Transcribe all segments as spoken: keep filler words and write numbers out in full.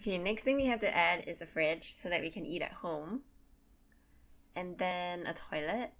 Okay, next thing we have to add is a fridge so that we can eat at home. And then a toilet.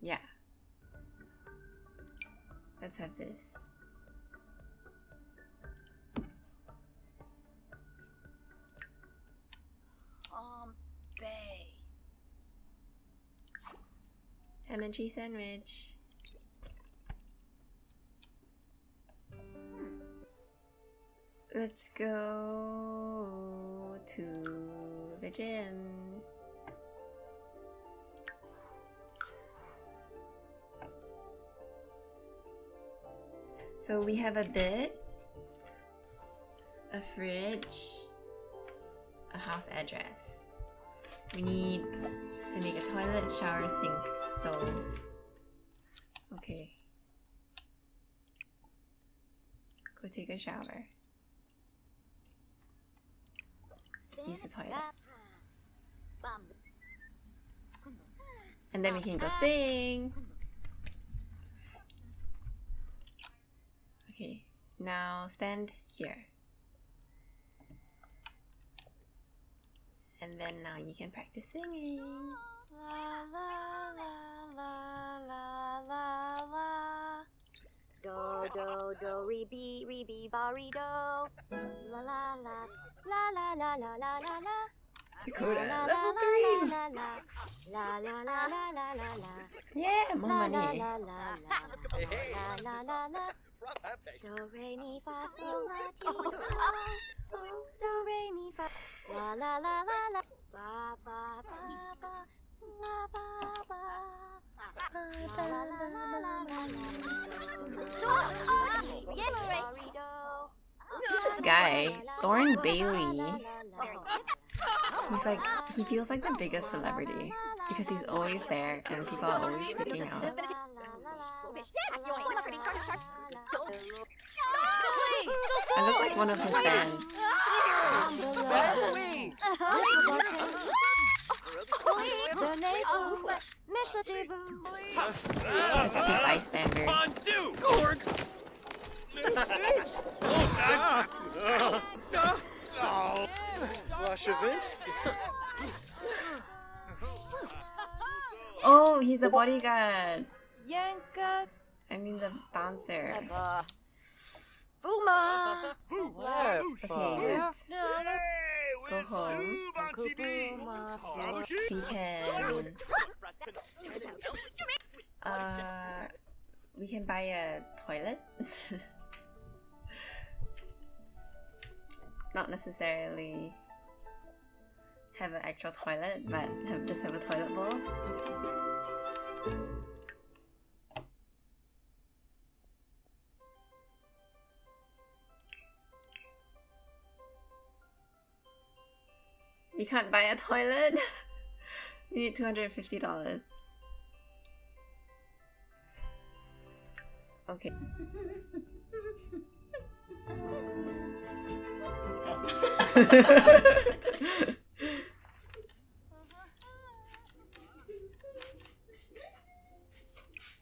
Yeah. Let's have this. Bombay. Ham and cheese sandwich. Let's go to the gym. So we have a bed, a fridge, a house address. We need to make a toilet, shower, sink, stove. Okay. Go take a shower. Use the toilet. And then we can go sing! Okay, now stand here. And then now you can practice singing. La la la la la la la. Do do do re be re be ba re do. La la la. La la la la la la la. Dakota, level three. La la la la la la. Yeah, more money. La la la la la. Do re mi fa sol la ti do. Do re mi fa. La la la la la. Ba ba ba ba. La ba ba. La la la la la la. Stop! Oh, yes, right. Who's this guy? Thorne Bailey. He's like, he feels like the biggest celebrity because he's always there and people are always freaking out. I look like one of his fans. Let's be bystanders. Oh, he's a bodyguard. I mean the bouncer. Okay, let's go home. We can uh, we can buy a toilet. Not necessarily have an actual toilet, but have, just have a toilet bowl. We can't buy a toilet. We need two hundred fifty dollars. Okay.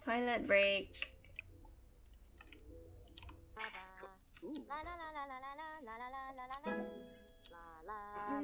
Toilet break.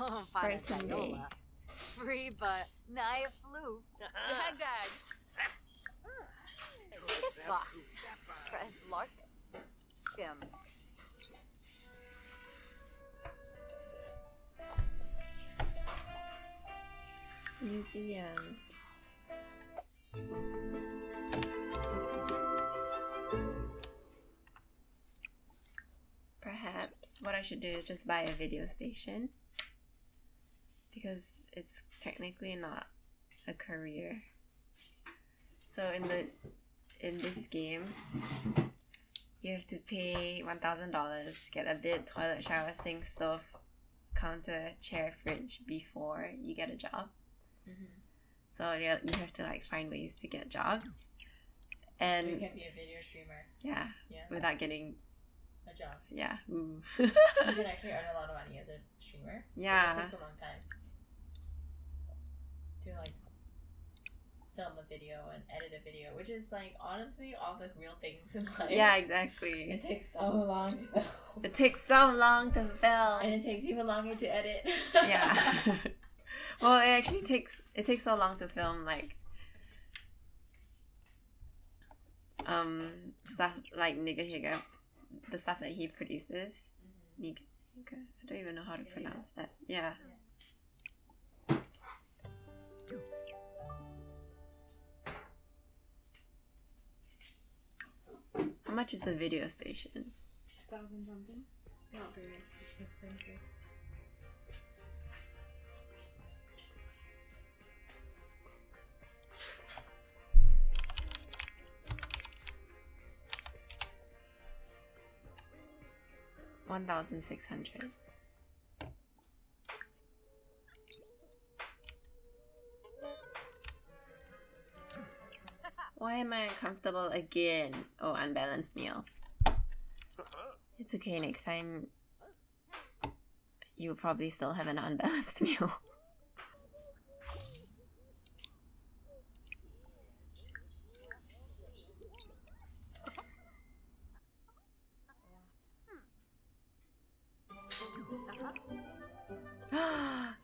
Oh, frightened day. Free but knife flu. Dag dag. Kiss box. Press lark. Jim. Museum. Perhaps what I should do is just buy a video station because it's technically not a career. So in the in this game, You have to pay one thousand dollars, get a bed, toilet, shower, sink, stove, counter, chair, fridge before you get a job. Mm-hmm. So you have to like find ways to get jobs. And you can be a video streamer. Yeah. Yeah. Without getting a job. Yeah. Ooh. You can actually earn a lot of money as a streamer. Yeah. It takes a long time to like film a video and edit a video, which is like honestly all the real things in life. Yeah, exactly. It takes so long to film. It takes so long to film. And it takes even longer to edit. Yeah. Well, it actually takes it takes so long to film like um stuff like Nigahiga, the stuff that he produces. Mm-hmm. Nigahiga. I don't even know how to Nigahiga. pronounce that. Yeah. yeah. How much is the video station? A thousand something. Not very expensive. One thousand six hundred. Why am I uncomfortable again? Oh, unbalanced meals. It's okay, next time you'll probably still have an unbalanced meal.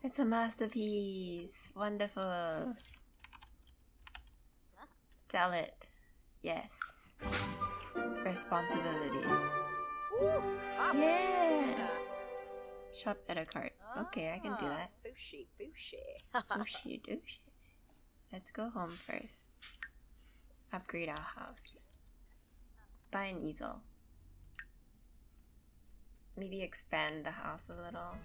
It's a masterpiece. Wonderful. Sell it. Yes. Responsibility. Yeah. Shop at a cart. Okay, I can do that. Bushy, bushy. Bushy, bushy. Let's go home first. Upgrade our house. Buy an easel. Maybe expand the house a little.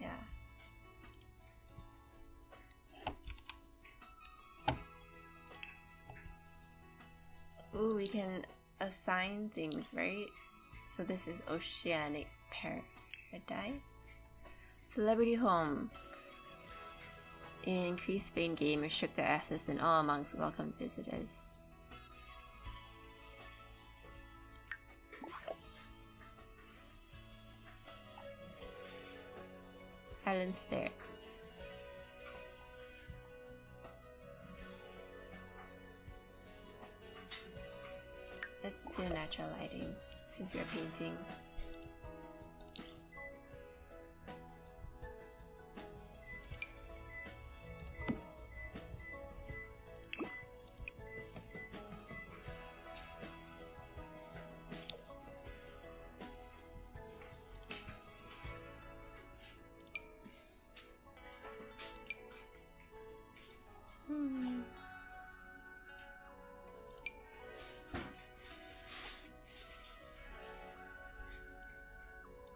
Yeah. Ooh, we can assign things, right? So this is Oceanic Paradise. Celebrity home. Increased fame game, restrict their access and all amongst welcome visitors. Island Spare. Let's do natural lighting since we're painting.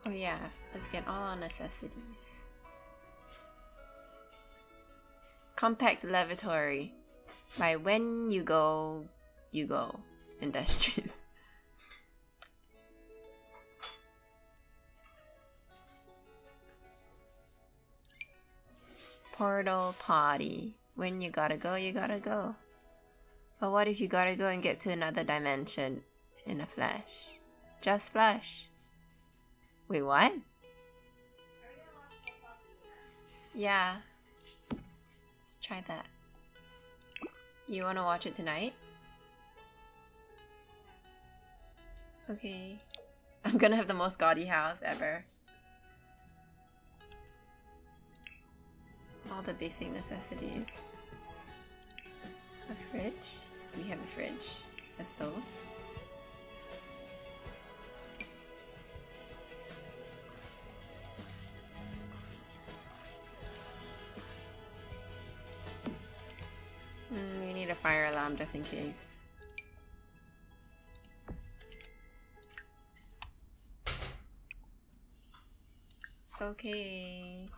Oh yeah, let's get all our necessities. Compact lavatory. By when you go, you go. Industries. Portal party. When you gotta go, you gotta go. But what if you gotta go and get to another dimension in a flash? Just flash. Wait, what? Yeah. Let's try that. You want to watch it tonight? Okay. I'm gonna have the most gaudy house ever. All the basic necessities. A fridge. We have a fridge. A stove. Fire alarm just in case. Okay.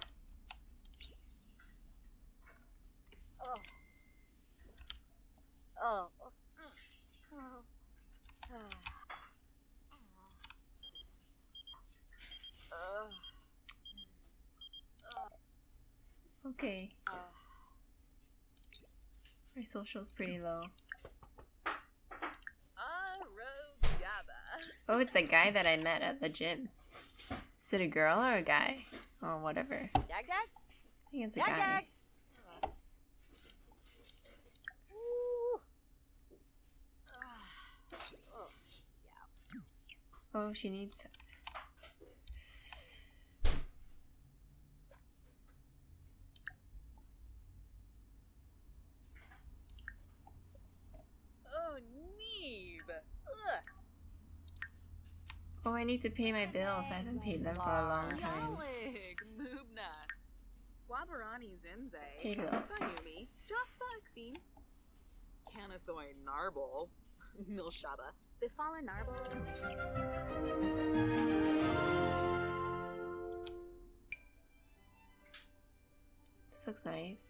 Uh. Okay. Uh, My social's pretty low. Oh, it's the guy that I met at the gym. Is it a girl or a guy? Or whatever. I think it's a guy. Oh, she needs... Oh, I need to pay my bills. I haven't paid them for a long time. Pay bills. This looks nice.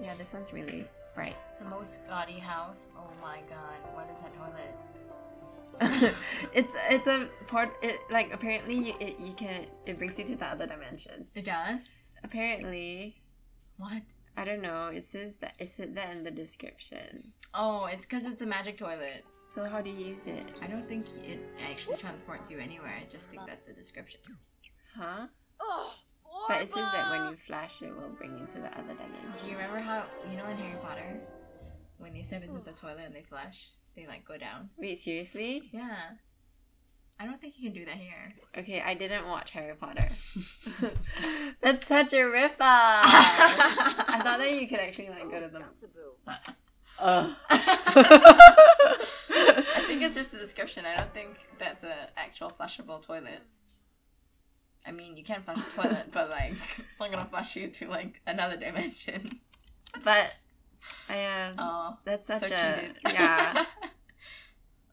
Yeah, this one's really bright. The most gaudy house. Oh my god, what is that toilet? it's it's a part. It like apparently you, it you can it brings you to the other dimension. It does. Apparently. What? I don't know. It says that it said that in the description. Oh, it's because it's the magic toilet. So how do you use it? I don't think it actually transports you anywhere. I just think that's the description. Huh? Oh. But it says that when you flash, it will bring you to the other dimension. Do you remember how, you know in Harry Potter, when they step into the toilet and they flash, they like go down? Wait, seriously? Yeah. I don't think you can do that here. Okay, I didn't watch Harry Potter. That's such a rip-off! I thought that you could actually like go to the... Uh. I think it's just a description. I don't think that's an actual flashable toilet. I mean, you can flush the toilet, but, like, it's not going to flush you to, like, another dimension. But, I am... Um, oh, that's such so a... Cheated. Yeah.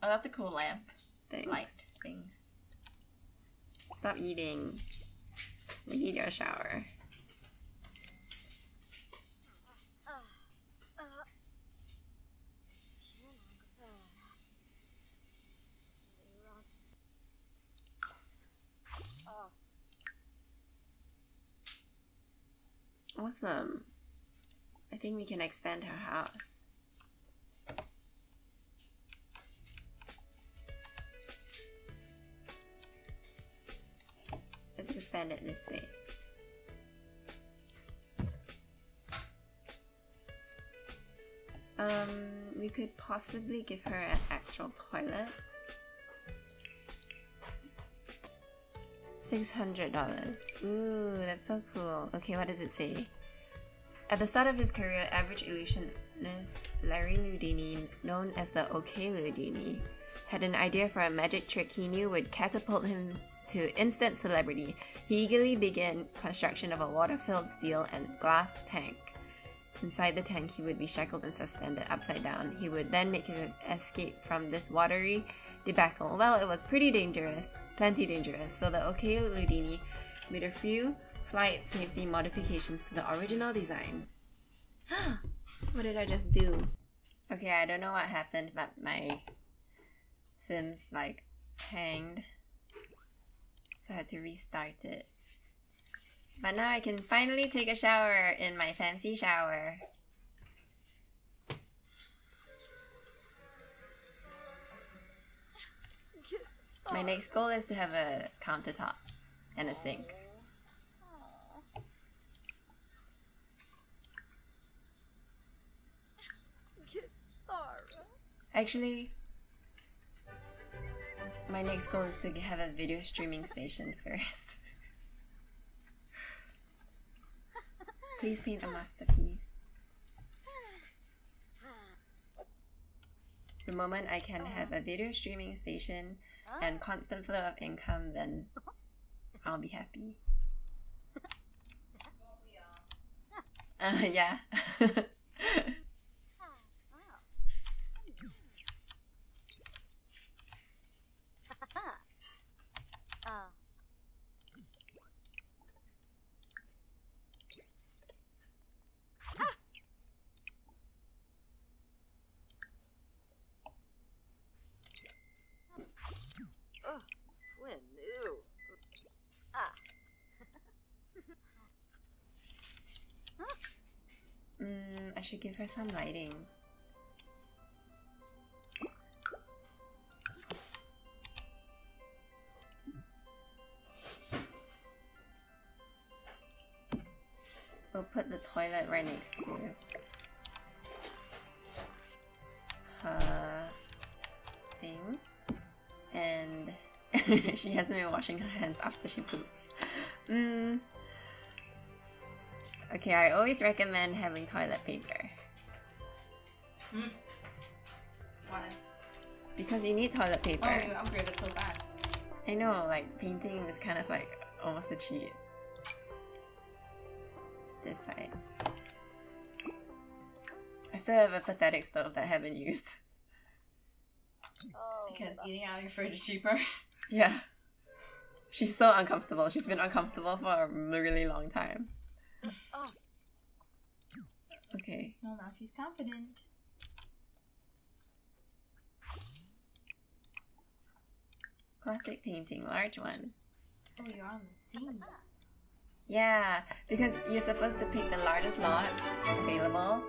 Oh, that's a cool lamp. Thanks. Light thing. Stop eating. We need your shower. Awesome. I think we can expand her house. Let's expand it this way. Um, we could possibly give her an actual toilet. six hundred dollars. Ooh, that's so cool. Okay, what does it say? At the start of his career, average illusionist Larry Ludini, known as the Okay Ludini, had an idea for a magic trick he knew would catapult him to instant celebrity. He eagerly began construction of a water-filled steel and glass tank. Inside the tank, he would be shackled and suspended upside down. He would then make his escape from this watery debacle. Well, it was pretty dangerous. Plenty dangerous, so the Okay Ludini made a few slight safety modifications to the original design. What did I just do? Okay, I don't know what happened, but my Sims like hanged, so I had to restart it. But now I can finally take a shower in my fancy shower. My next goal is to have a countertop and a sink. Actually, my next goal is to have a video streaming station first. Please paint a masterpiece. The moment I can have a video streaming station and constant flow of income, then I'll be happy. Uh, yeah. I should give her some lighting. We'll put the toilet right next to her thing. And she hasn't been washing her hands after she poops. Mm. Okay, I always recommend having toilet paper. Mm. Why? Because you need toilet paper. Oh, you upgraded so fast. I know, like, painting is kind of like almost a cheat. This side. I still have a pathetic stove that I haven't used. Oh, because eating out of your fridge is cheaper? Yeah. She's so uncomfortable. She's been uncomfortable for a really long time. Oh. Okay. Well, now she's confident. Classic painting, large one. Oh, you're on the scene. Yeah, because you're supposed to pick the largest lot available,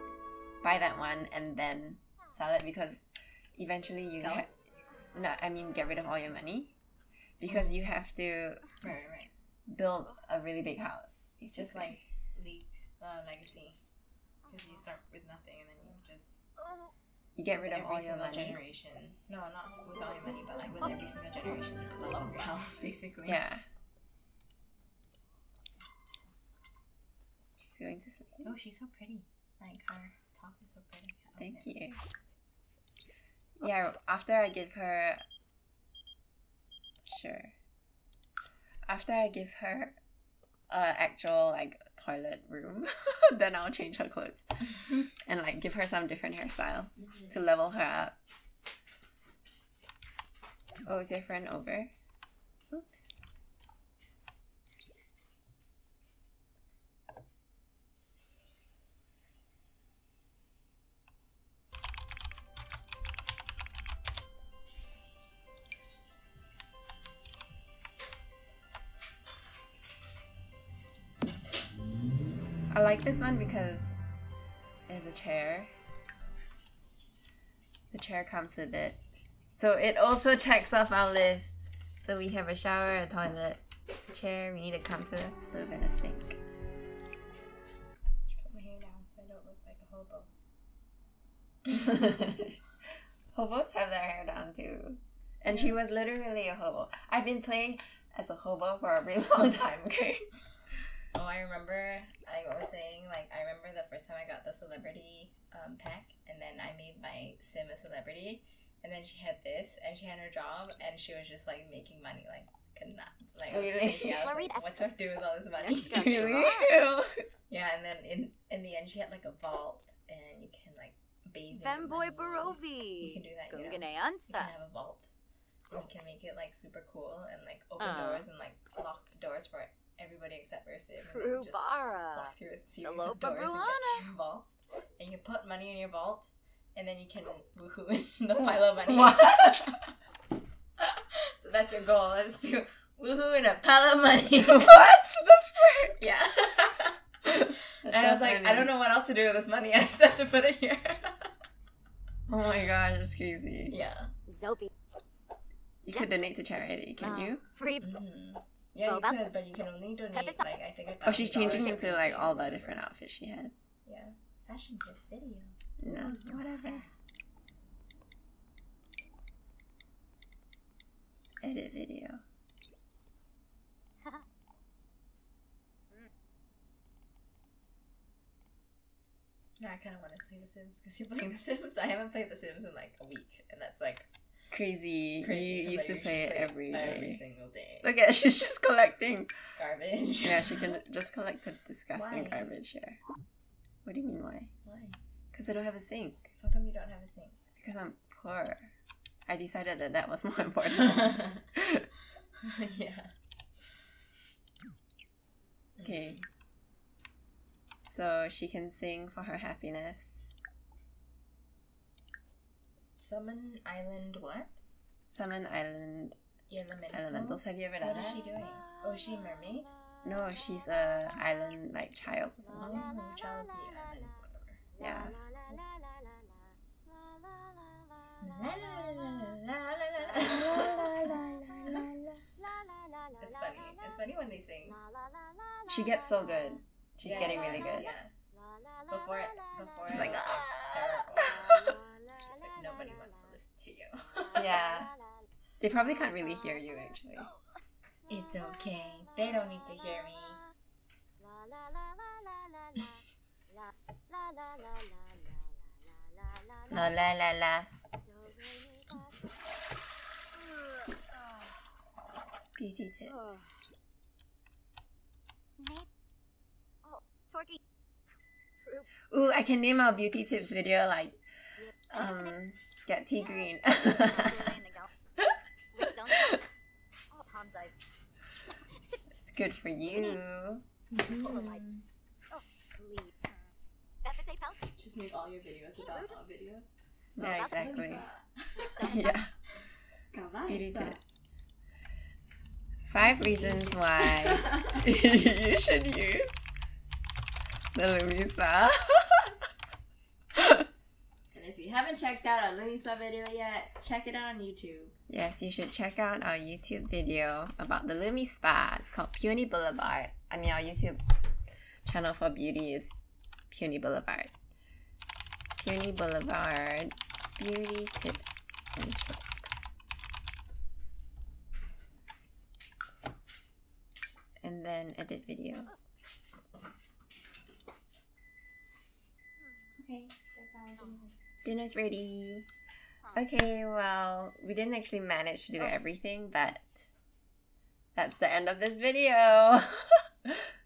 buy that one, and then sell it, because eventually you sell it? No, I mean get rid of all your money, because you have to right, right. build a really big house. It's just like League's uh, legacy, because you start with nothing and then you just you get rid of all your money. Generation. No, not with all your money, but like with every single generation, you build up your house basically. Yeah. She's going to sleep. Oh, she's so pretty. Like her top is so pretty. Thank you. Yeah. After I give her, sure. After I give her. Uh, actual like toilet room, then I'll change her clothes and like give her some different hairstyle mm-hmm. to level her up. Oh, is your friend over? Oops. I like this one because it has a chair. The chair comes with it. So it also checks off our list. So we have a shower, a toilet, a chair, we need a counter, stove, and a sink. Put my hair down so I don't look like a hobo. Hobos have their hair down too. And she was literally a hobo. I've been playing as a hobo for a really long time, okay? Oh, I remember I was saying, like, I remember the first time I got the celebrity um, pack, and then I made my sim a celebrity, and then she had this, and she had her job, and she was just, like, making money, like, could not, like, really? I was like, what do I do with all this money? Really? Yeah, and then in, in the end, she had, like, a vault, and you can, like, bathe in Femboy Barovi! You can do that, you know? You can have a vault. You can make it, like, super cool, and, like, open uh. doors, and, like, lock the doors for it. Everybody except for Sim, and you just walk through a series Salopa of doors Brulana. And get to your vault. And you can put money in your vault, and then you can woohoo in the pile of money. What? So that's your goal, is to woohoo in a pile of money. What the frick? Yeah. And I was like, funny. I don't know what else to do with this money, I just have to put it here. Oh my gosh, it's crazy. Yeah. Zopie. You could donate to charity, can uh, you? Free. Mm-hmm. Yeah, you could, but you can only donate, like, I think... Oh, she's changing into, like, all the different outfits she has. Yeah. Fashion for video. No, whatever. Edit video. No, I kind of want to play The Sims, because you're playing The Sims. I haven't played The Sims in, like, a week, and that's, like... Crazy. Crazy, you used to play it every day. Every single day. Look at, she's just collecting garbage. Yeah, she can just collect the disgusting why? Garbage here. What do you mean, why? Why? Because I don't have a sink. How come you don't have a sink? Because I'm poor. I decided that that was more important. Yeah. Okay. So she can sing for her happiness. Summon Island what? Summon Island Elementals. Elementals. Have you ever done that? What is she doing? Oh, is she a mermaid? No, she's a island like child. Oh, child of the island, whatever. Yeah. It's funny. It's funny when they sing. She gets so good. She's yeah, getting really good. Yeah. Before it, before it like, was like terrible. It's like nobody wants to listen to you. Yeah. They probably can't really hear you actually. It's okay. They don't need to hear me. La la la la. Beauty tips. Ooh, I can name our beauty tips video like um get tea green. It's good for you. Mm-hmm. Just make all your videos about our video. Yeah, exactly. Yeah. Beauty tips. Five reasons why you should use the Lumi Spa. And if you haven't checked out our Lumi Spa video yet, check it out on YouTube. Yes, you should check out our YouTube video about the Lumi Spa. It's called Peony Boulevard. I mean, our YouTube channel for beauty is Peony Boulevard. Peony Boulevard beauty tips and tricks. And then edit video. Okay, dinner's ready. Okay, well, we didn't actually manage to do everything, but that's the end of this video.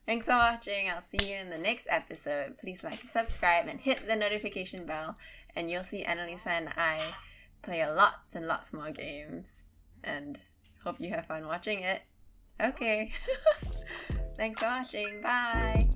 Thanks for watching. I'll see you in the next episode. Please like and subscribe and hit the notification bell, and you'll see Annalisa and I play a lot and lots more games, and hope you have fun watching it. Okay. Thanks for watching. Bye.